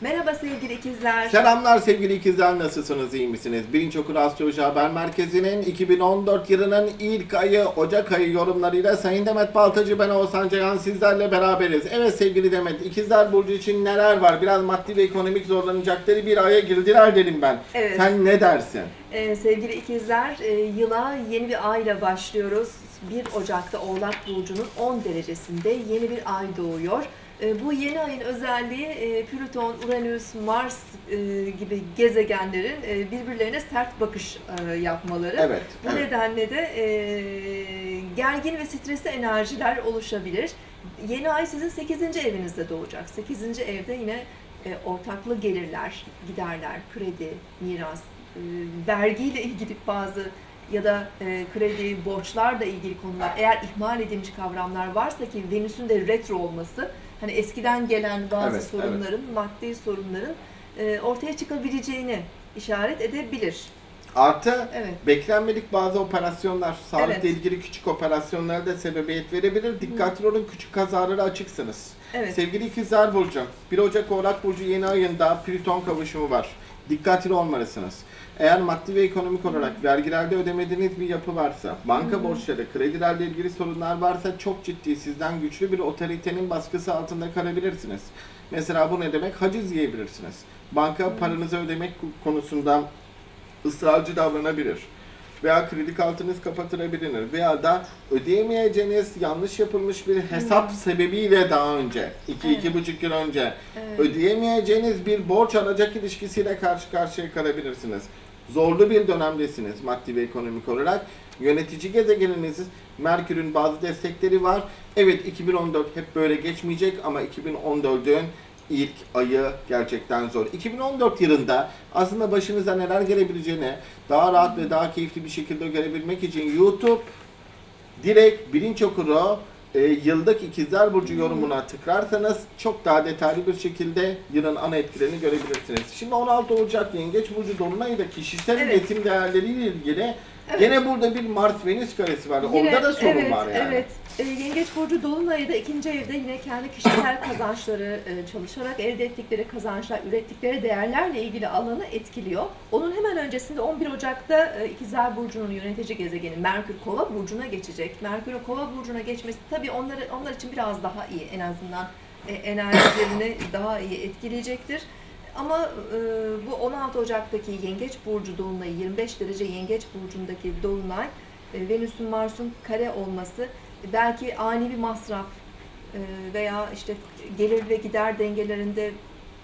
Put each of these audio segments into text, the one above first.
Merhaba sevgili ikizler. Selamlar sevgili ikizler, nasılsınız, iyi misiniz? Bilinç Okulu Astroloji Haber Merkezi'nin 2014 yılının ilk ayı Ocak ayı yorumlarıyla Sayın Demet Baltacı, ben Oğuzhan Ceyhan sizlerle beraberiz. Evet sevgili Demet, ikizler burcu için neler var? Biraz maddi ve ekonomik zorlanacakları bir aya girdiler dedim ben. Evet. Sen ne dersin? Sevgili ikizler, yıla yeni bir ayla başlıyoruz. 1 Ocak'ta Oğlak Burcu'nun 10 derecesinde yeni bir ay doğuyor. Bu yeni ayın özelliği Plüton, Uranüs, Mars gibi gezegenlerin birbirlerine sert bakış yapmaları. Evet, bu nedenle de gergin ve stresli enerjiler oluşabilir. Yeni ay sizin 8. evinizde doğacak. 8. evde yine ortaklı gelirler, giderler, kredi, miras, vergiyle ilgili bazı ya da kredi, borçlarla ilgili konular, eğer ihmal edilmiş kavramlar varsa, ki Venüs'ün de retro olması, hani eskiden gelen bazı sorunların, maddi sorunların ortaya çıkabileceğini işaret edebilir. Artı beklenmedik bazı operasyonlar, sağlıkla ilgili küçük operasyonlara da sebebiyet verebilir. Dikkatli olun, küçük kazalara açıksınız. Evet. Sevgili İkizler Burcu, 1 Ocak Oğlak Burcu yeni ayında Plüton kavuşumu var. Dikkatli olmalısınız. Eğer maddi ve ekonomik olarak vergilerde ödemediğiniz bir yapı varsa, banka borçları, kredilerle ilgili sorunlar varsa çok ciddi, sizden güçlü bir otoritenin baskısı altında kalabilirsiniz. Mesela bu ne demek? Haciz yiyebilirsiniz. Banka paranızı ödemek konusunda ısrarcı davranabilir. Veya kredi kartınız kapatılabilir. Veya da ödeyemeyeceğiniz yanlış yapılmış bir hesap sebebiyle daha önce, 2-2,5 yıl önce ödeyemeyeceğiniz bir borç alacak ilişkisiyle karşı karşıya kalabilirsiniz. Zorlu bir dönemdesiniz maddi ve ekonomik olarak. Yönetici gezegeniniz Merkür'ün bazı destekleri var. Evet, 2014 hep böyle geçmeyecek ama 2014'ün İlk ayı gerçekten zor. 2014 yılında aslında başınıza neler gelebileceğini daha rahat ve daha keyifli bir şekilde görebilmek için YouTube direkt Bilinç Okulu yıldaki ikizler burcu yorumuna tıklarsanız çok daha detaylı bir şekilde yılın ana etkilerini görebilirsiniz. Şimdi 16 Ocak Yengeç Burcu Dolunay'da kişisel üretim değerleriyle ilgili gene burada bir Mars-Venüs karesi var. Yine, orada da sorun var yani. Evet. Yengeç Burcu Dolunay'da 2. evde yine kendi kişisel kazançları, çalışarak elde ettikleri kazançlar, ürettikleri değerlerle ilgili alanı etkiliyor. Onun hemen öncesinde 11 Ocak'ta İkizler Burcu'nun yönetici gezegeni Merkür Kova Burcu'na geçecek. Merkür'ün Kova Burcu'na geçmesi tabii onlar için biraz daha iyi, en azından enerjilerini daha iyi etkileyecektir. Ama bu 16 Ocak'taki Yengeç Burcu Dolunay'ı, 25 derece Yengeç Burcu'ndaki Dolunay, Venüs'ün Mars'ın kare olması, belki ani bir masraf veya işte gelir ve gider dengelerinde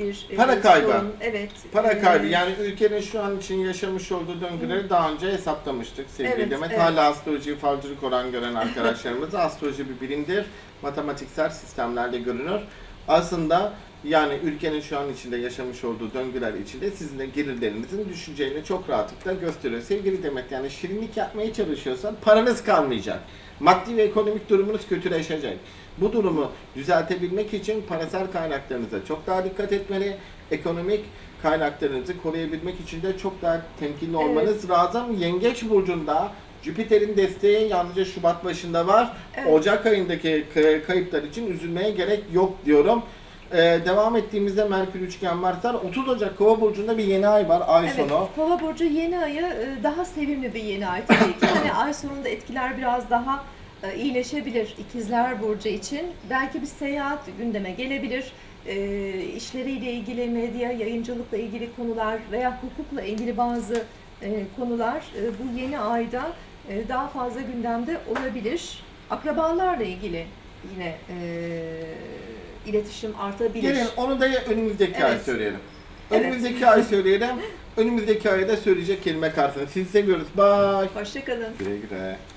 bir para kaybı. Evet. Para kaybı. Yani ülkenin şu an için yaşamış olduğu döngüleri daha önce hesaplamıştık sevgili Demet. Hala astrolojiyi falcılık olan gören arkadaşlarımız, astroloji bir bilimdir. Matematiksel sistemlerle görünür. Aslında yani ülkenin şu an içinde yaşamış olduğu döngüler içinde sizin de gelirlerinizin düşeceğini çok rahatlıkla gösteriyor. Sevgili Demet, yani şirinlik yapmaya çalışıyorsan paranız kalmayacak. Maddi ve ekonomik durumunuz kötüleşecek. Bu durumu düzeltebilmek için parasal kaynaklarınıza çok daha dikkat etmeli. Ekonomik kaynaklarınızı koruyabilmek için de çok daha temkinli olmanız lazım. Yengeç Burcu'nda Jüpiter'in desteği yalnızca Şubat başında var. Ocak ayındaki kayıplar için üzülmeye gerek yok diyorum. Devam ettiğimizde Merkür üçgen varsa 30 Ocak Kova Burcu'nda bir yeni ay var, ay sonu. Kova Burcu yeni ayı daha sevimli bir yeni ay tabii ki. Hani ay sonunda etkiler biraz daha iyileşebilir İkizler Burcu için. Belki bir seyahat gündeme gelebilir. İşleriyle ilgili, medya, yayıncılıkla ilgili konular veya hukukla ilgili bazı konular bu yeni ayda daha fazla gündemde olabilir. Akrabalarla ilgili yine iletişim artabilir. Gelin onu da önümüzdeki ay söyleyelim. Önümüzdeki ay söyleyelim. Önümüzdeki ayda söyleyecek kelime kartını. Sizi seviyoruz. Bye. Hoşçakalın. Güle güle.